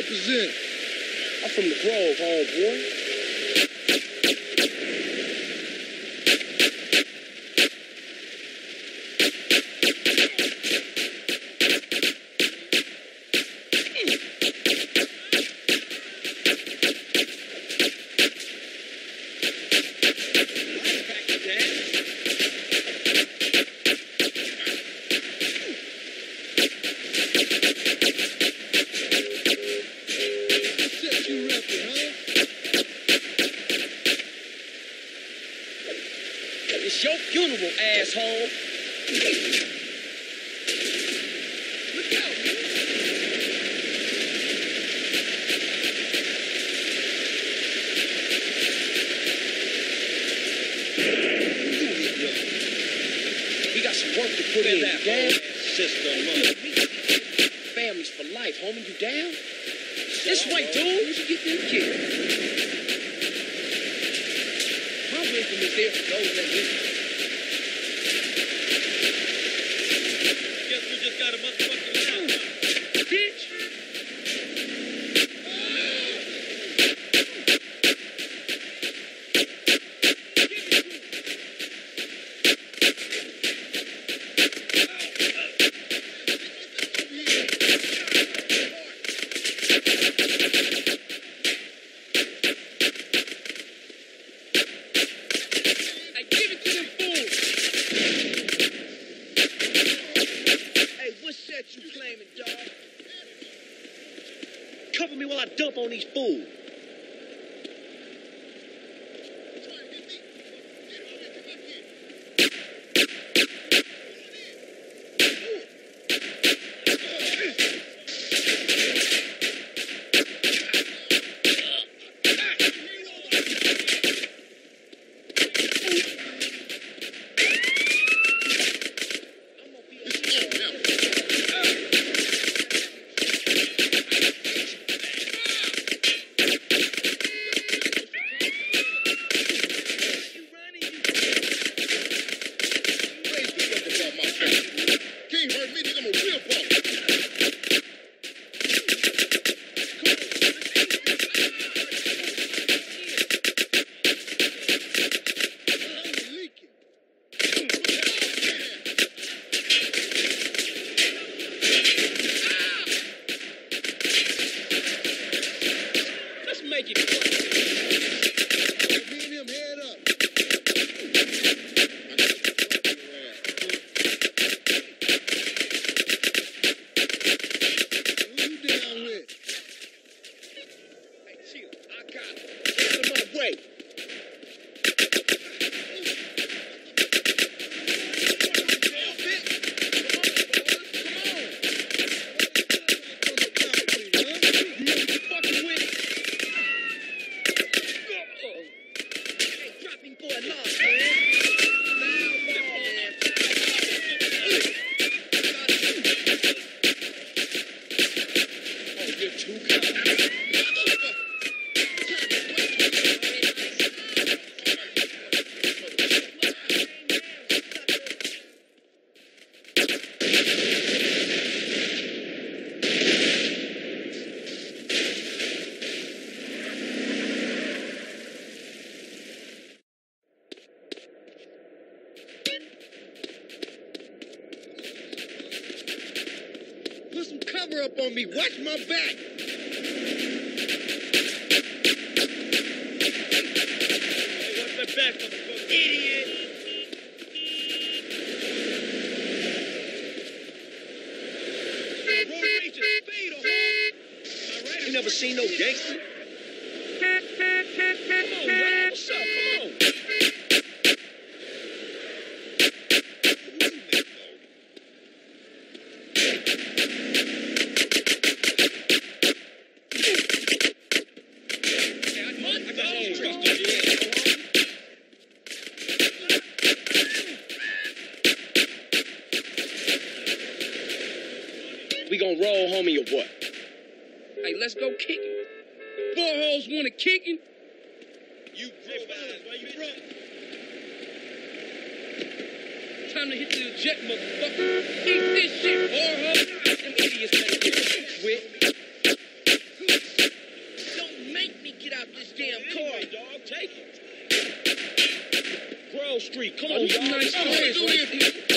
represent. I'm from the Grove, homeboy. It's your funeral, asshole. Look out, man. We got some work to put in that damn system, man. Families for life, homie. You down? This way, dude. Where'd you get them kids? Wisdom is there for those that listen. Guess we just got a motherfucking laptop. Bitch! Cover me while I dump on these fools. Cover up on me. Watch my back. Hey, watch my back, motherfucker. Idiot. You never seen no gangster? Come on, y'all. What's up? Come on. We gonna roll, homie, or what? Hey, let's go kicking. Four hoes wanna kicking? You broke. Why you broke? Time to hit the eject, motherfucker. Eat this shit, four hoes. Them idiots better quit. make it. Grove Street, come on, y'all. Nice.